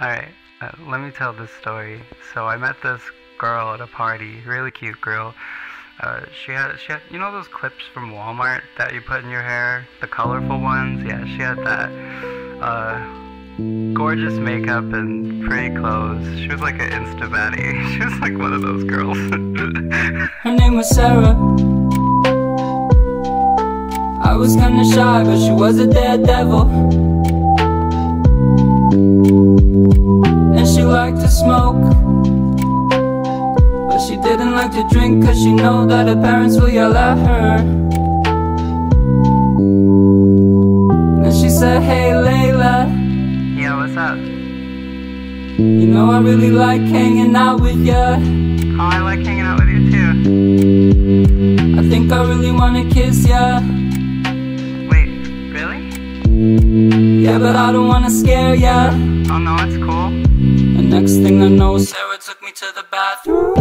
Alright, let me tell this story. So I met this girl at a party, really cute girl. She had, you know those clips from Walmart that you put in your hair? The colorful ones? Yeah, she had that. Gorgeous makeup and pretty clothes. She was like an insta baddie. She was like one of those girls. Her name was Sarah. I was kinda shy, but she was a daredevil. She liked to smoke, but she didn't like to drink, cause she know that her parents will yell at her. Then she said, hey Layla. Yeah, what's up? You know I really like hanging out with ya. Oh, I like hanging out with you too. I think I really wanna kiss ya. Wait, really? Yeah, but I don't wanna scare ya. Oh no, it's cool. Next thing I know, Sarah took me to the bathroom.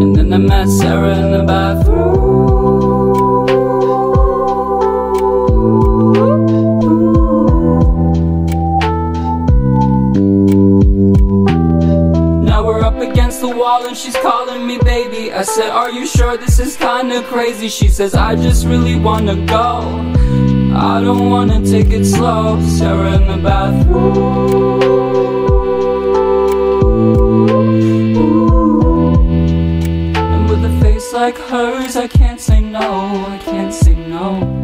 And then I met Sarah in the bathroom. Now we're up against the wall and she's calling me baby. I said, are you sure this is kinda crazy? She says, I just really wanna go, I don't wanna take it slow. Sarah in the bathroom, and with a face like hers, I can't say no, I can't say no.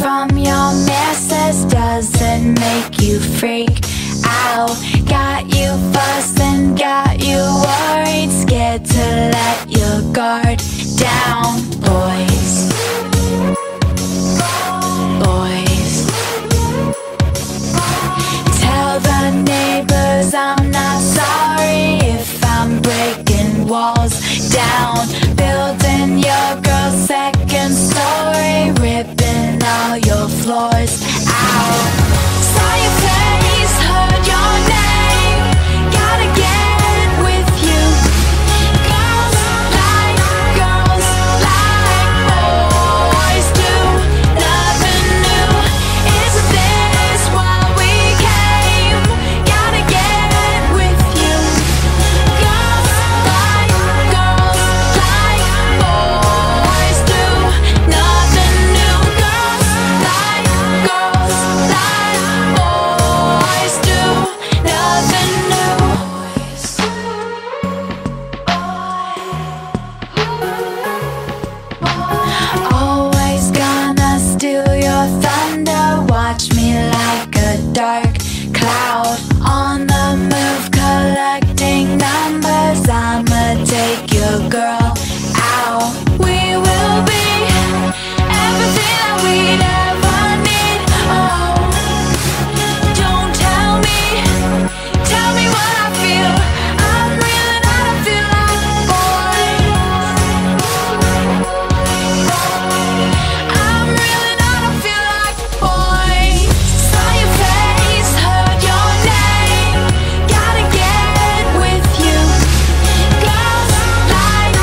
From your missus doesn't make you freak out. Got you fussed and got you worried, scared to let your guard down. Boys, boys, tell the neighbors I'm not sorry if I'm breaking walls down, building your girl's second story, ripping all your floors out. Saw your face, heard your name, gotta get with you. Girls like boys do. Nothing new, isn't this why we came? Gotta get with you. Girls like boys do. Nothing new. Dark cloud on the move, collecting numbers. I'ma take your girl out. We will be everything that we'd ever need. Oh, don't tell me what I feel. I'm real and I feel like boys. I'm real and I feel like boys. Heard your name, gotta get with you. Girls like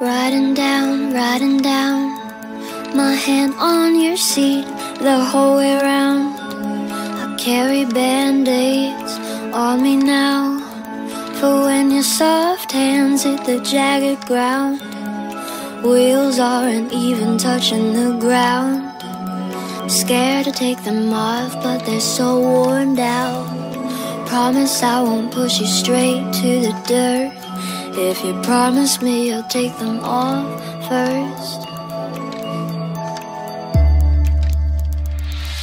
riding down, my hand on your seat the whole way round. I carry band-aids on me now, for when your soft hands hit the jagged ground. Wheels aren't even touching the ground. Scared to take them off, but they're so worn down. Promise I won't push you straight to the dirt. If you promise me you'll take them off first.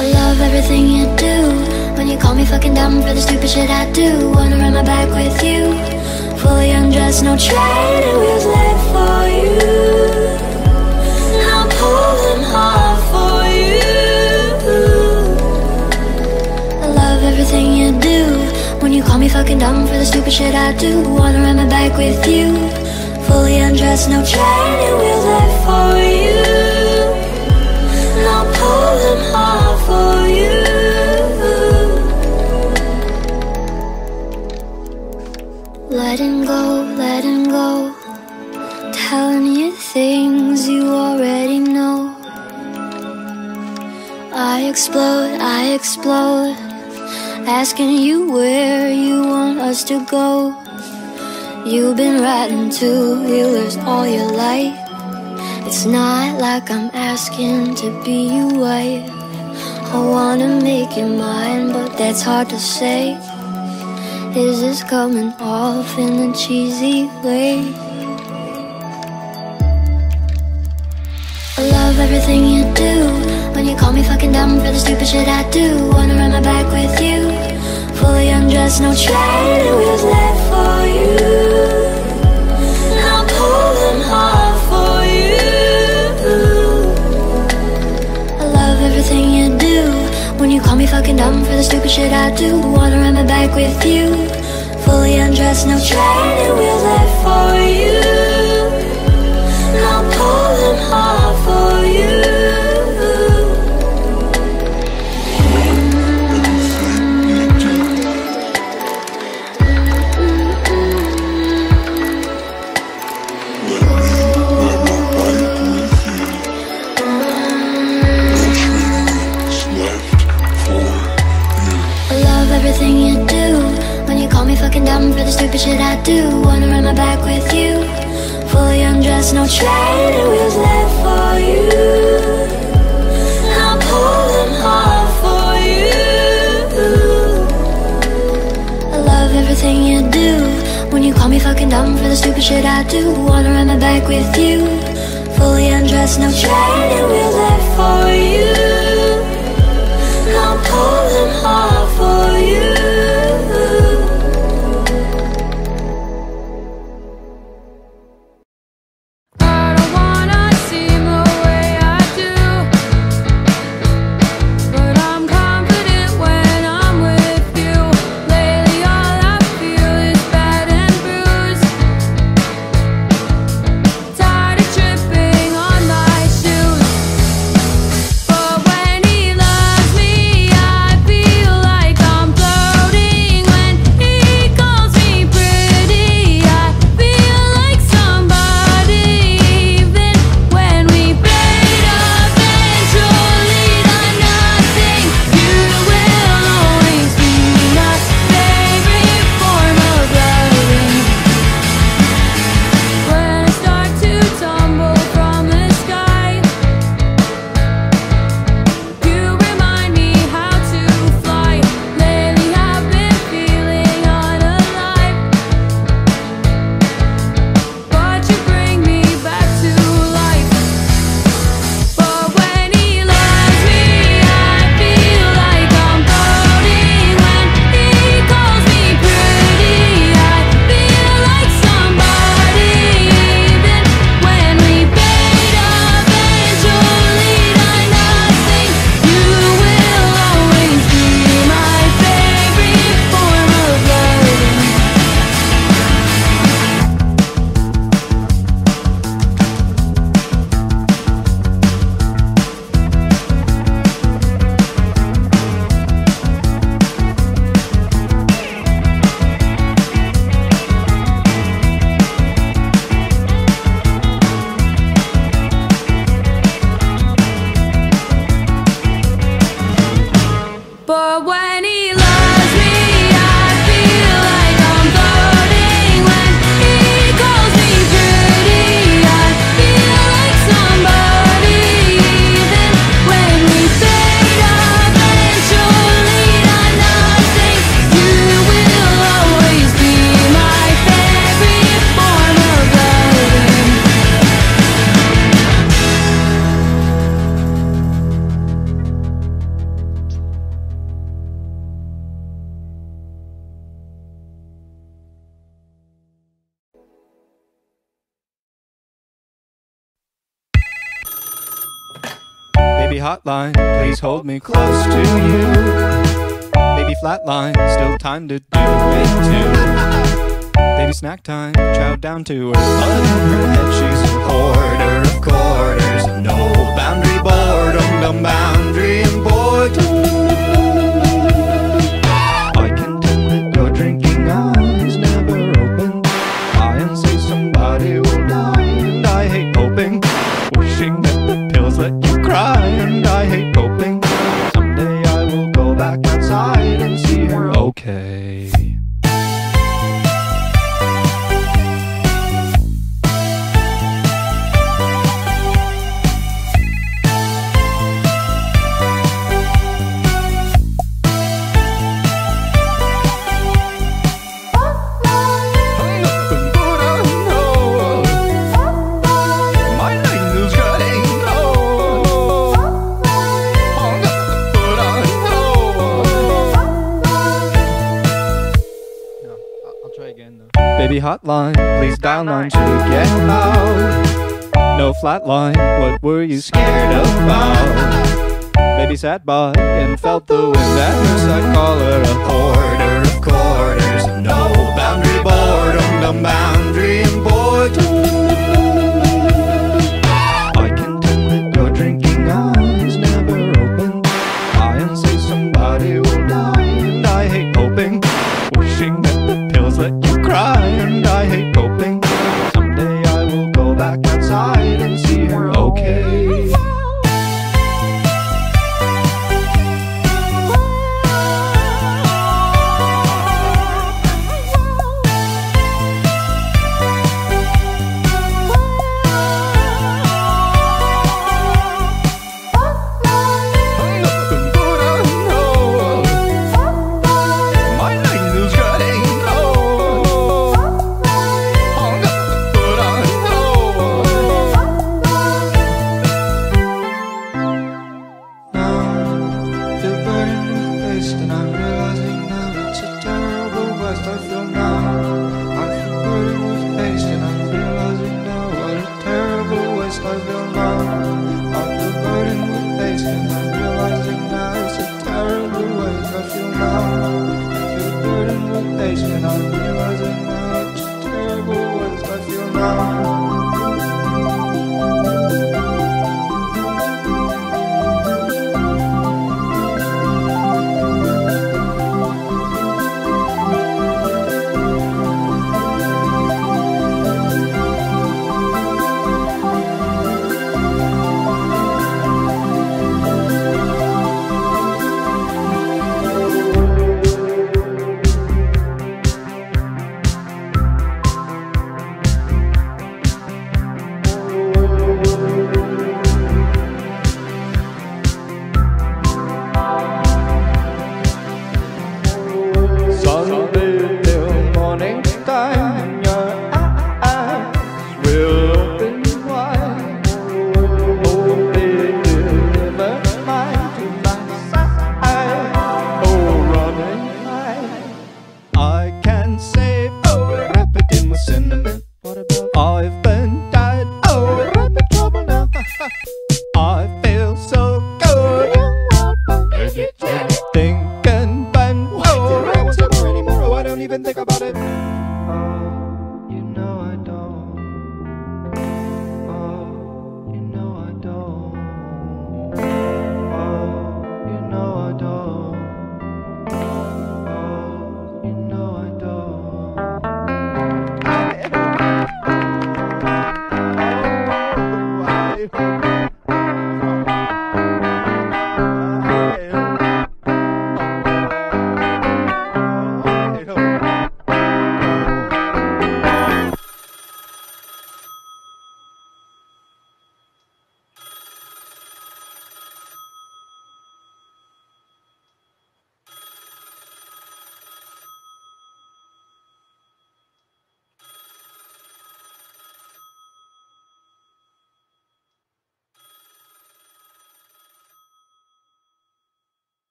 I love everything you do. When you call me fucking dumb for the stupid shit I do. Wanna run my back with you, fully undressed, no training wheels left for you. I'll pull them off for you. I love everything you do. When you call me fucking dumb for the stupid shit I do. Wanna run my back with you, fully undressed, no training wheels left for you. I'll pull them off for you. Letting go, telling you things you already know. I explode, asking you where you want us to go. You've been riding two-wheelers all your life. It's not like I'm asking to be your wife. I wanna make you mine, but that's hard to say. Is this coming off in a cheesy way? I love everything you do. When you call me fucking dumb for the stupid shit I do. Wanna run my back with you, fully undressed, no training wheels left for you. I'll pull them off for you. I love everything you do. When you call me fucking dumb for the stupid shit I do. Wanna run my back with you, fully undressed, no training wheels left for you. I'll pull them off for you. Dumb for the stupid shit I do. Wanna run my back with you, fully undressed, no training wheels left for you. I'll pull them off for you. I love everything you do. When you call me fucking dumb for the stupid shit I do. Wanna run my back with you, fully undressed, no training wheels left for you. I'll pull them off for you. Hotline, please hold me close to you. Baby flatline, still time to do it too. Baby snack time, chow down to her. That she's a hoarder of quarters and no boundary boredom, dumb boundary and boredom. I can tell that your drinking eyes never open. I am say somebody will die, and I hate hoping, wishing that the pills let you cry. I hate hoping someday I will go back outside and see her okay. Baby hotline, please dial 9 to get out. No flatline, what were you scared about? Baby sat by and felt the wind at her side. Call her a hoarder of quarters and no boundary boredom, dumb boundary and boredom. I can tell that your drinking eyes never open. I am say somebody will die, and I hate hoping, wishing that the pills let you cry, and I hate hoping someday I will go back outside and see her okay.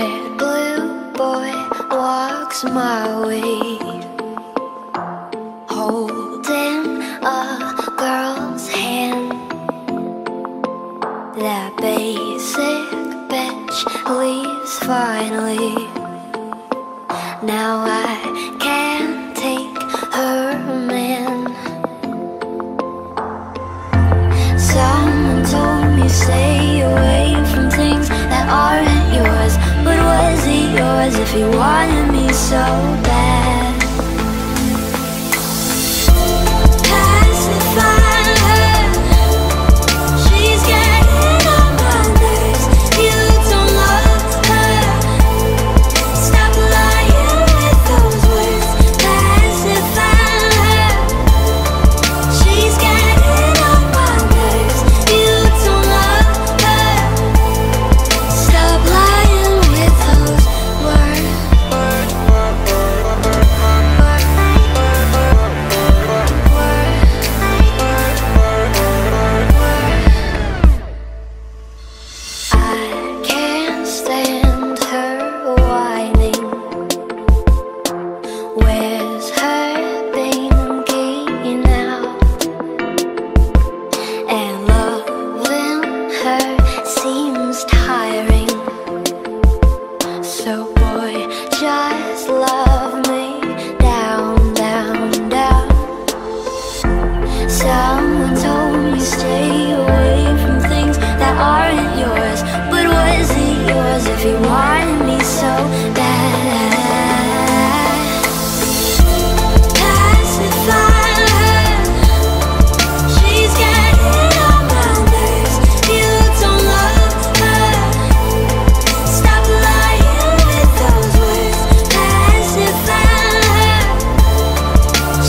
bright blue boy walks my way, holding a girl's hand. That basic bitch leaves finally. Now I can't take her man. Someone told me stay away from things that aren't yours, but was it yours if you wanted me so bad? Pacify her, she's getting on my nerves. You don't love her, stop lying with those words. Pacify her, she's getting on my nerves. You don't love her, stop lying with those words. I can't stand her whining. Where's her binky now? And loving her seems tiring. So boy, just love me down, down, down. Someone told me stay away from things that aren't yours, but was it yours if you wanted me so bad? Pacify her, she's getting on my nerves. You don't love her, stop lying with those words. Pacify her,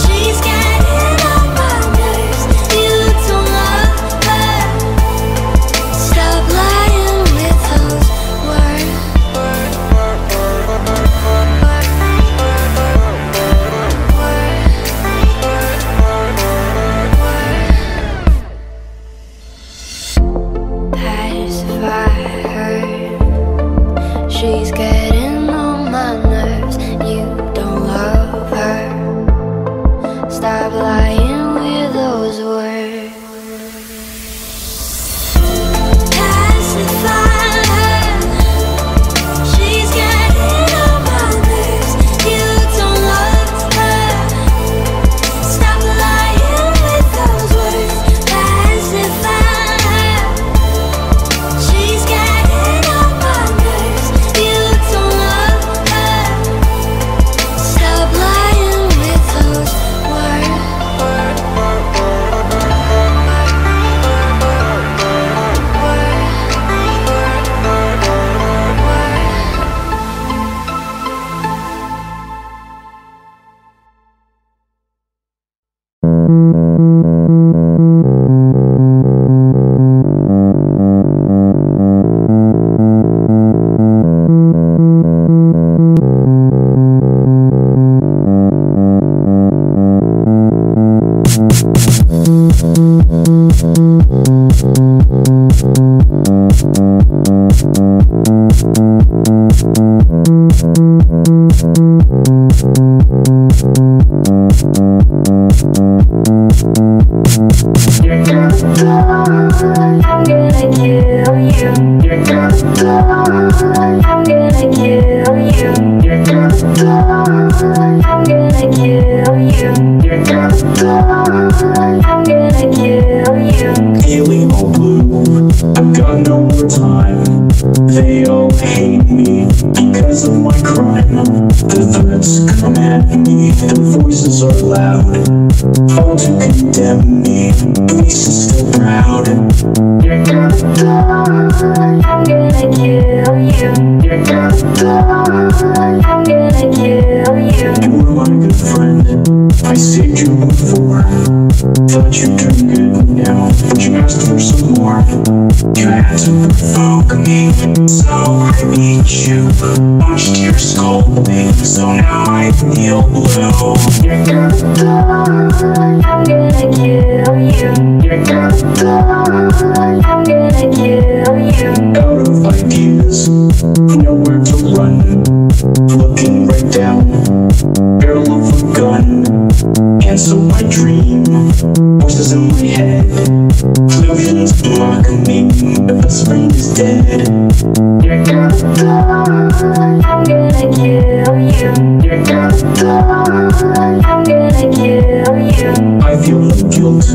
she's getting on my nerves. You don't love her, stop lying with those words. Pacify her, she's getting on my nerves. You don't love her, stop lying with those words. Pacify her, she's getting on my nerves. You don't love her, stop lying with those words. Pacify her, she's getting on my nerves. You don't love her, stop lying with those words. Out of ideas, nowhere to run, looking right down, barrel of a gun. And so my dream, voices in my head, illusions block me, the best friend is dead. You're gonna die, I'm gonna kill you. You're gonna die, I'm gonna kill you. I feel no guilt,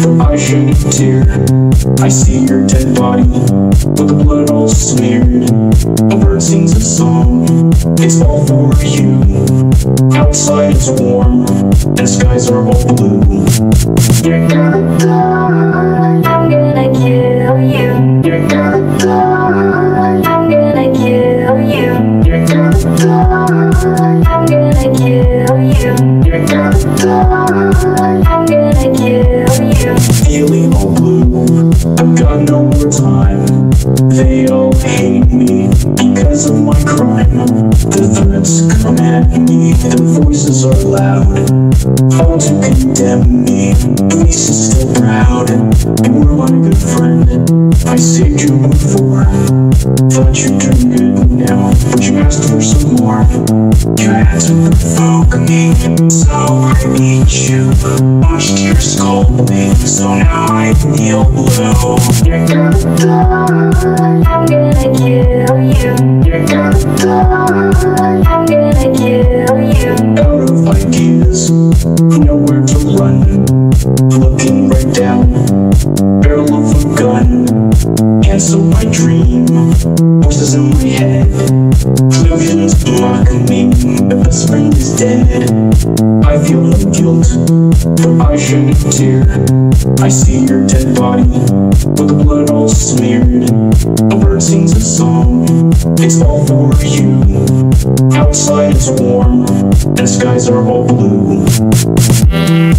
though I shed a tear. I see your dead body, with the blood all smeared. A bird sings a song, it's all for you. Outside it's warm, and skies are all blue. You're gonna die, I'm gonna kill you. You're gonna die, I'm gonna kill you. You're gonna die, I'm gonna kill you. You're gonna die, I'm gonna kill you. Feeling all blue, I've got no more time. They all hate me because of my crime. The threats come at me, their voices are loud. All to condemn me, police is still proud. You were my good friend, I saved you before. Thought you turned good now, but you asked for some more. You had to provoke me, so I beat you. Watched your scold me, so now I kneel low. You're gonna die, I'm gonna kill you. You're gonna die, I'm gonna kill you. Out of ideas, nowhere to run, looking right down, barrel of a gun. And so my dream, voices in my head, illusions block me, the best friend is dead. I feel no guilt, though I shed a tear. I see your dead body, with the blood all smeared. A bird sings a song, it's all for you. Outside it's warm, and skies are all blue. I'm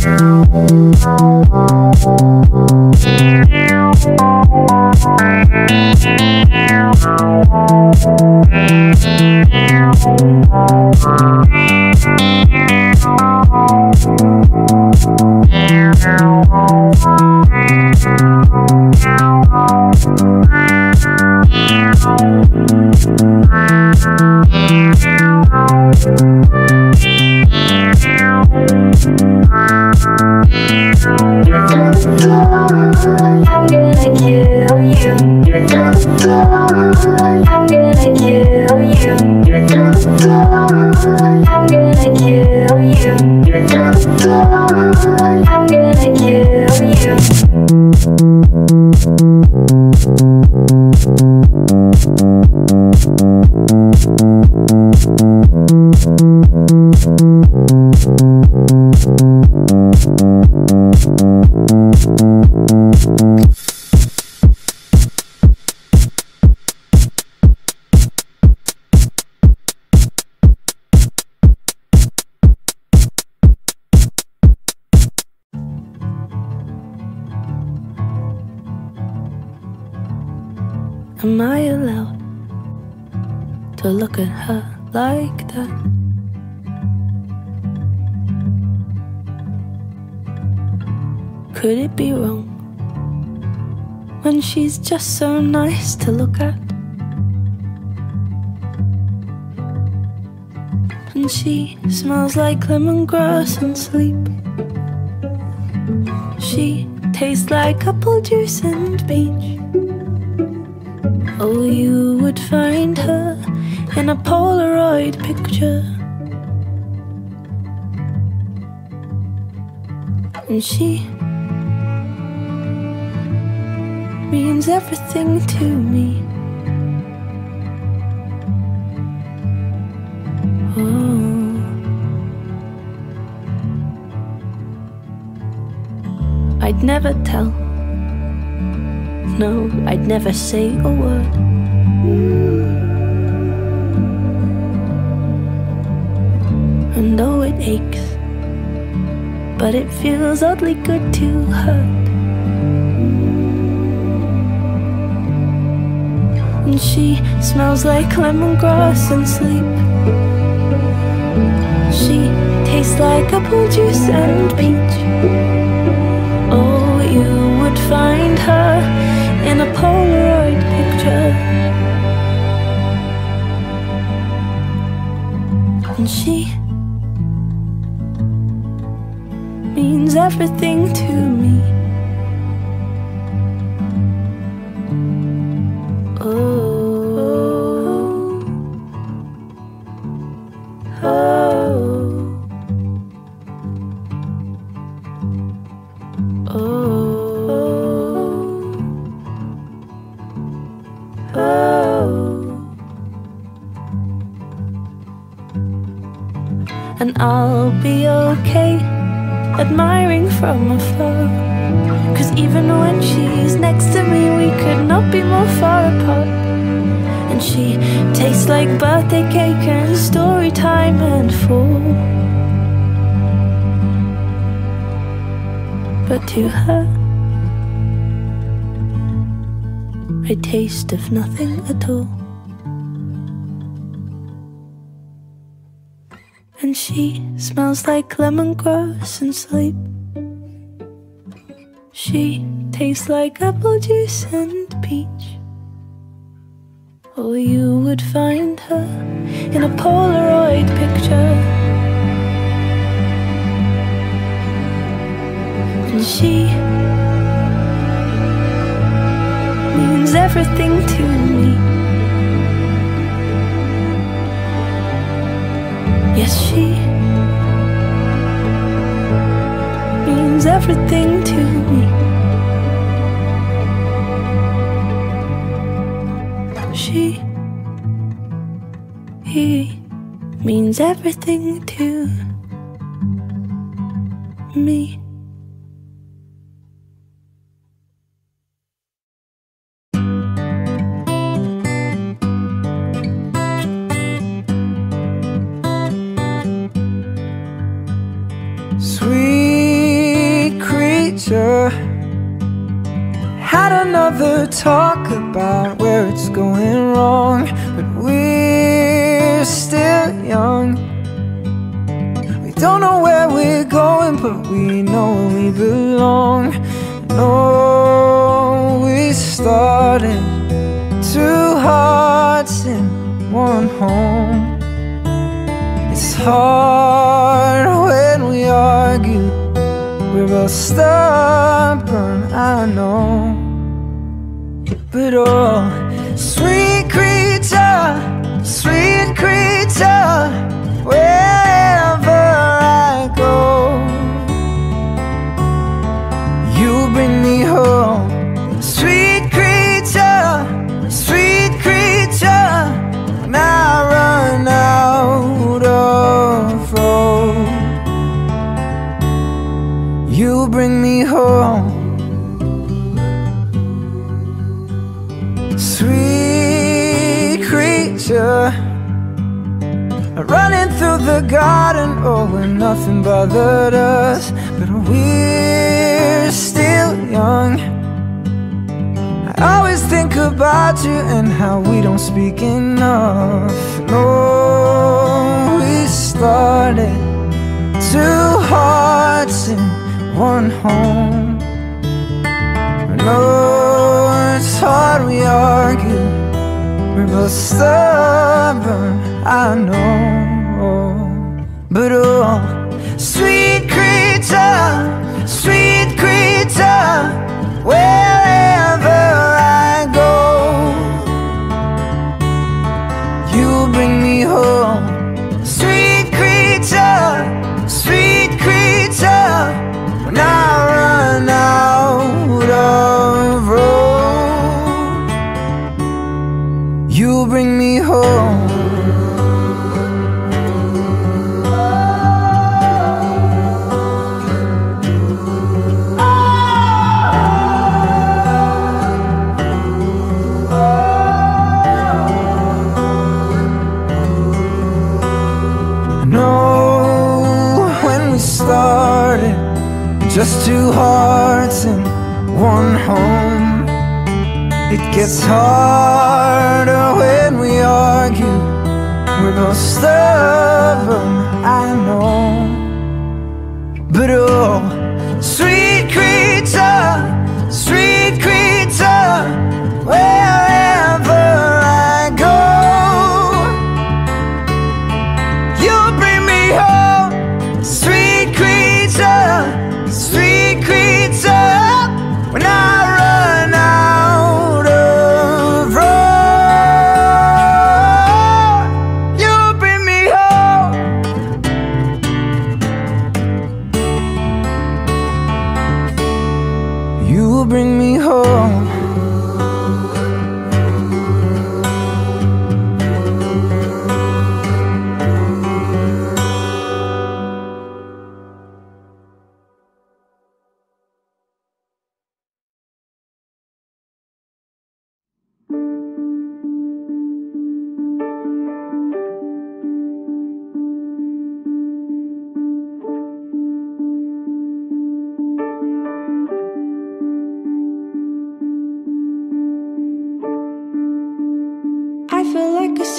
gonna kill you. You're gonna die, I'm gonna kill you. You're gonna die, I'm gonna kill you. You're gonna die, I'm gonna kill you. Am I allowed to look at her like that? Could it be wrong when she's just so nice to look at? And she smells like lemongrass and sleep. She tastes like apple juice and beach. Oh, you would find her in a Polaroid picture. And she means everything to me. Oh, I'd never tell. No, I'd never say a word. And though it aches, but it feels oddly good to hurt. And she smells like lemongrass and sleep. She tastes like apple juice and peach. Oh, you would find her in a Polaroid picture. she means everything to me. Oh, oh, oh, oh, oh. And I'll be okay admiring from afar, 'cause even when she's next to me, we could not be more far apart. And she tastes like birthday cake and story time and fall, but to her I taste of nothing at all. And she smells like lemongrass and sleep. She tastes like apple juice and peach. Oh, you would find her in a Polaroid picture. And she means everything to me. Yes, she means everything to me. She means everything to me. Had another talk about where it's going wrong, but we're still young. We don't know where we're going, but we know we belong. And oh, we started 2 hearts in 1 home. It's hard when we argue, we're both stubborn, I know. But oh, sweet creature, wherever I go, you bring me home. Sweet creature, when I run out of road, you bring me home. Sweet creature, running through the garden, oh, when nothing bothered us, but we're still young. I always think about you and how we don't speak enough. And oh, we started 2 hearts in 1 home. No, it's hard, we argue, we're both stubborn, I know. But oh, sweet creature, wherever I go, you bring me home. Sweet creature, when I run out of road, you bring me home. I know when we started, just 2 hearts in 1 home. It gets harder when we argue, we're both stubborn, I know. But oh, sweet creature, wherever I go, you bring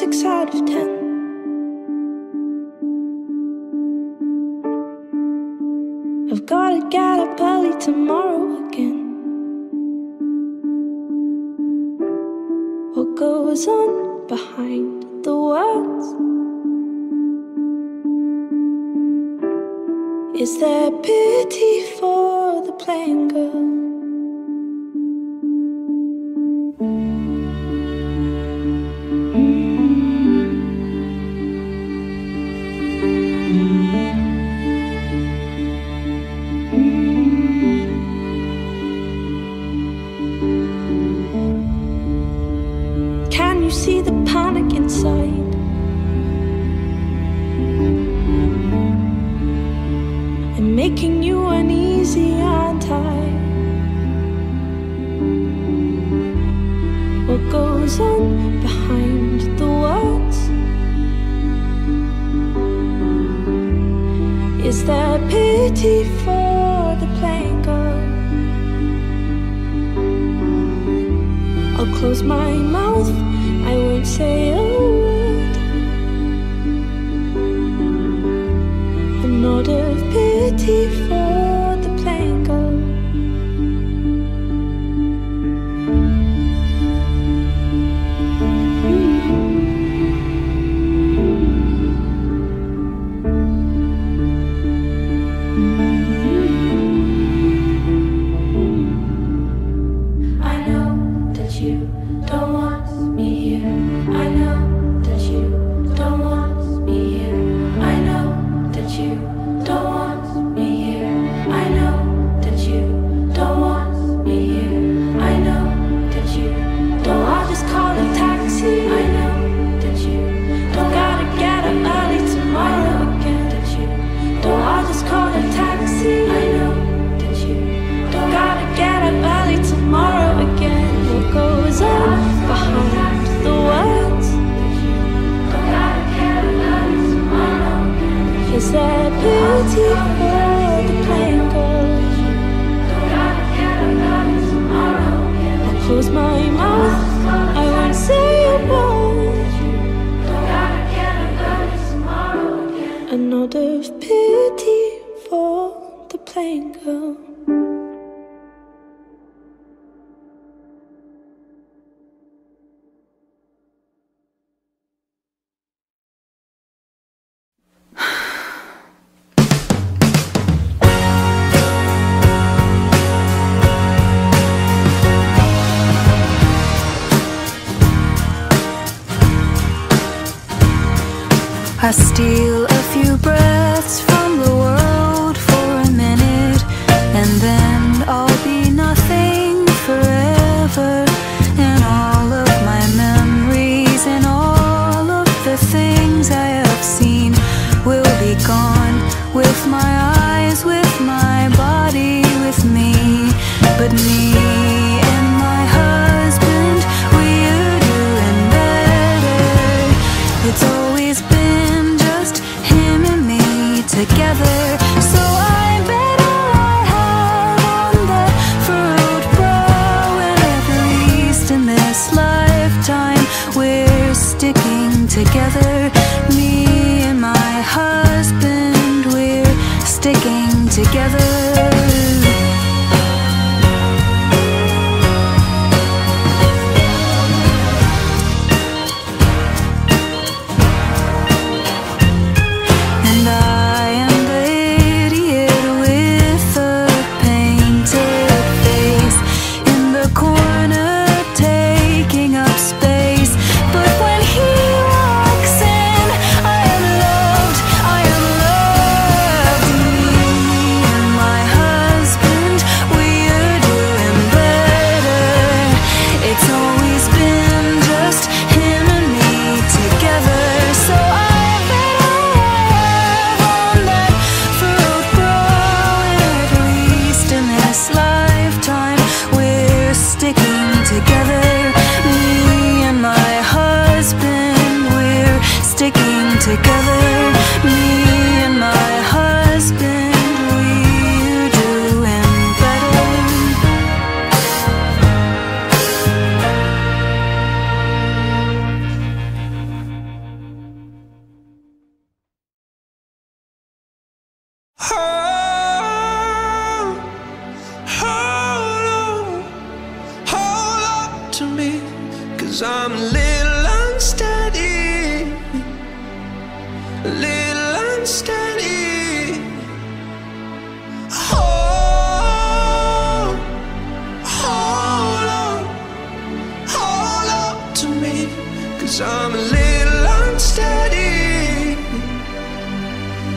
6 out of 10. I've gotta get up early tomorrow again. What goes on behind the words? Is there pity for the plain girl? See the panic inside. I'm making you uneasy, aren't I? What goes on behind the words? Is there pity for the plain girl? I'll close my mouth, I won't say a word. I'm not of pity for the plain girl. I know that you don't want me here. I know that you don't want me here. I know that you don't want me here. I know that you don't want me here. I know that you don't. Don't I just call a taxi? I know that you don't gotta get up early tomorrow again. That you don't. I just call a taxi? I know that you don't gotta get up early tomorrow again. What goes on behind the words? Is there pity for the plain girl? I'll close my mouth, I won't say a word. A nod of pity for the plain girl. I steal a few breaths from the world for a minute, and then I'll be nothing forever. And all of my memories and all of the things I have seen will be gone, with my eyes, with my body, with me, but me. Together, me and my husband, we're sticking together. And I am the idiot with the painted face, in the corner taking up space. But when he I'm a little unsteady, a little unsteady. Hold on to me, 'cause I'm a little unsteady,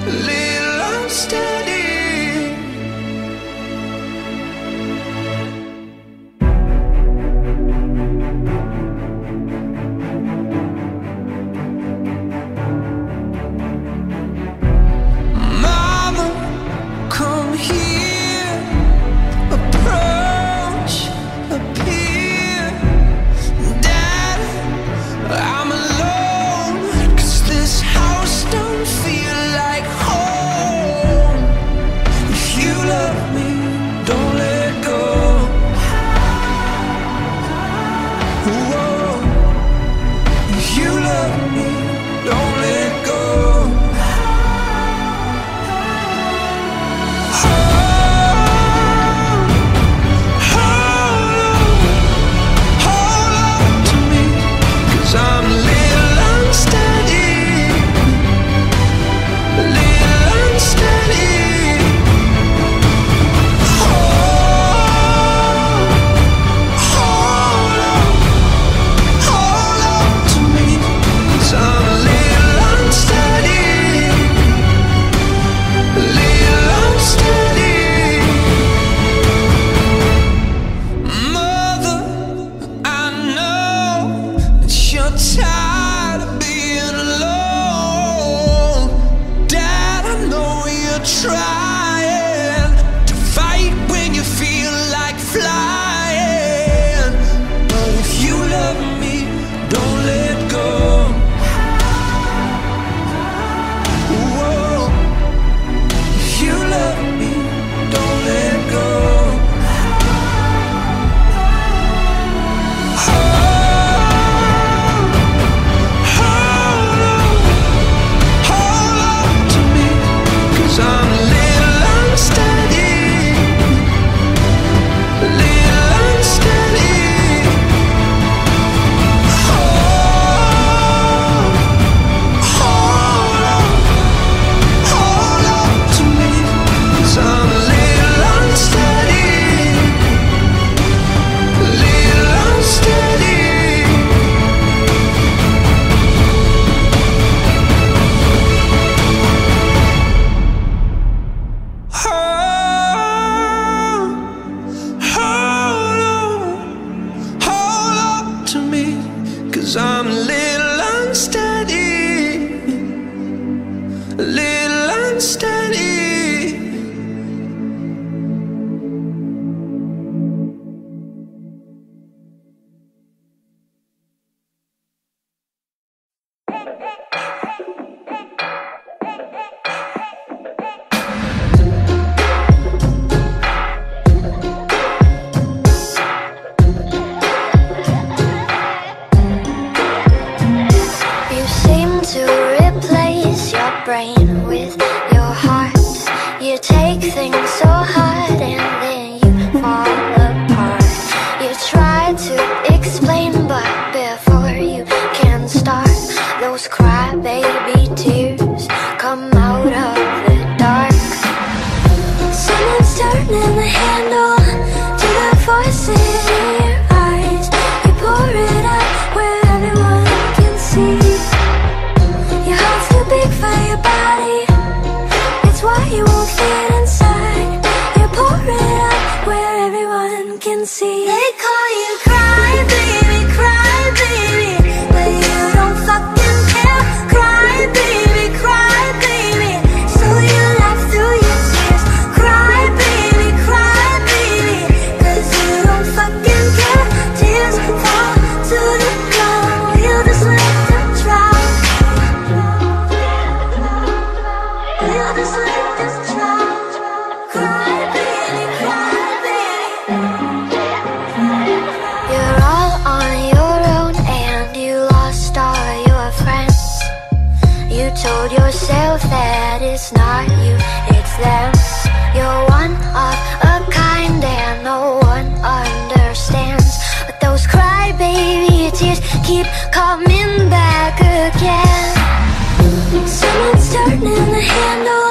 a little unsteady. I'm a little unsteady, a little unsteady. Brain with your heart, you take things so hard and then you fall apart. You try to explain, but before you can start, those crybaby tears come out of the dark. Someone's turning the handle to the voices in your eyes. You pour it out where everyone can see. Big for your body, it's what you won't fit inside. You pour it out where everyone can see. They call you cry baby, but you don't fucking care. Cry baby, so you laugh through your tears. Cry baby, 'cause you don't fucking care. Tears fall to the ground, you just let them drown. Told yourself that it's not you, it's them. You're one of a kind and no one understands, but those crybaby tears keep coming back again. Someone's turning the handle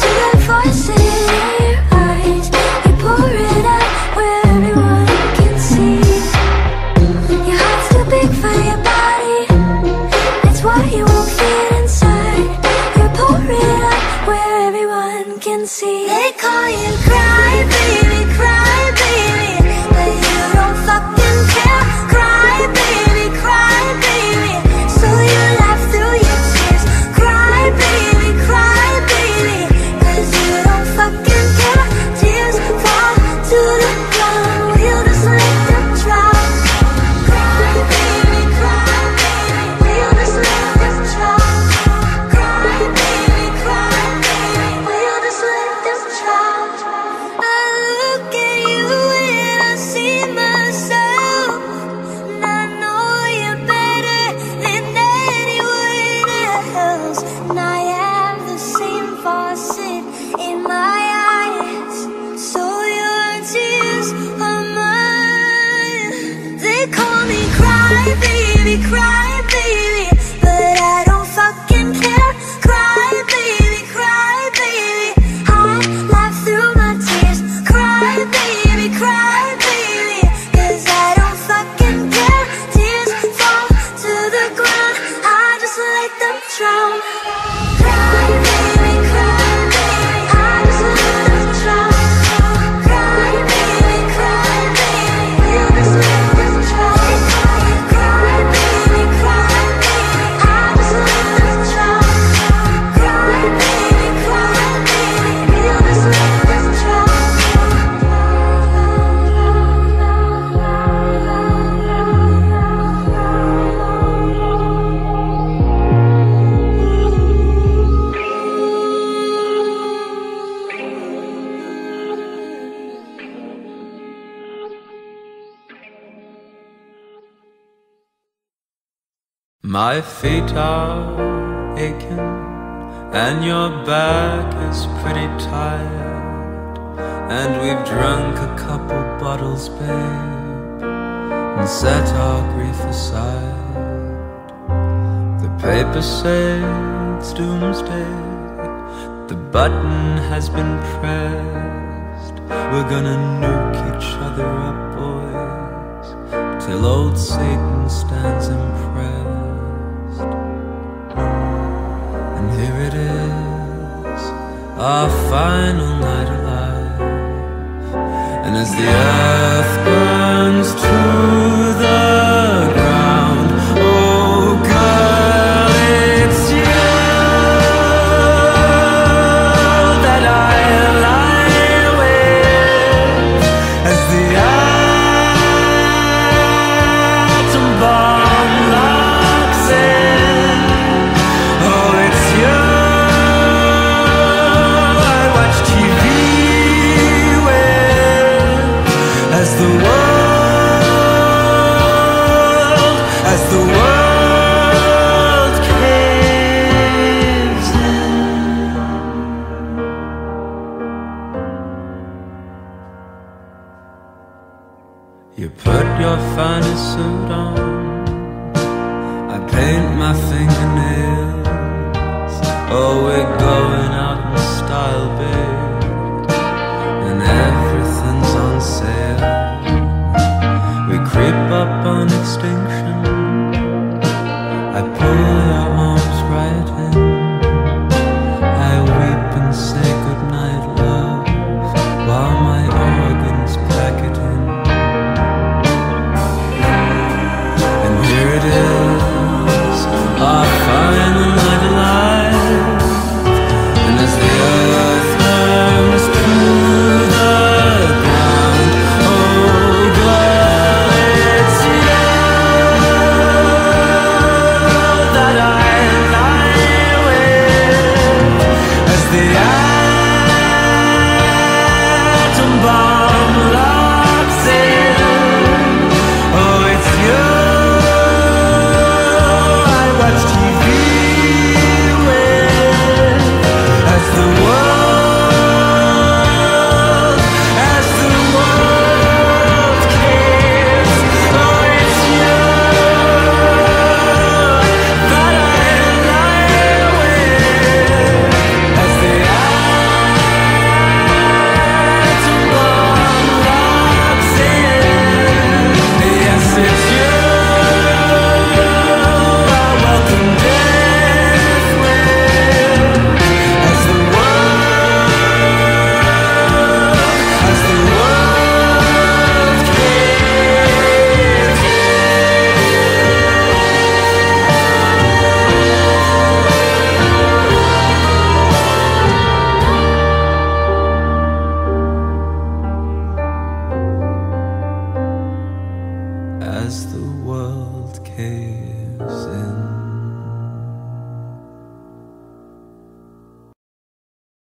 to their voice in your eyes. You pour it out where everyone can see. Your heart's too big for your body, that's why you won't fit inside. You pour it out where everyone can see. They call you cry baby, but you don't fucking care. Cry baby, so you laugh through your tears. Cry baby, 'cause you don't fucking care. Tears fall to the ground, we'll just let them drown. Cry baby, we'll just let them drown. Cry baby, we'll just let them drown. I look at you and I see myself, and I know you're better than anyone else. And I have the same faucet in my eyes, so your tears are mine. They call me cry baby, but I don't fucking care. Cry baby, I laugh through my tears. Cry baby, 'cause I don't fucking care. Tears fall to the ground, I just let them drown. Cry baby, I just let them drown. Cry baby, you just let them drown. Cry baby, I just let them drown. Cry baby, you just let them My feet are aching and your back is pretty tired, and we've drunk a couple bottles, babe, and set our grief aside. The paper says doomsday, the button has been pressed. We're gonna nuke each other up, boys, till old Satan stands impressed. Here it is, our final night alive. And as the earth burns to the ground, oh girl, it's you that I lie with. As the atom bomb locks in, oh it's you. As the world caves in, you put your finest suit on, I paint my fingernails. Oh, we're going out in style, babe, and everything's on sale. We creep up on extinction,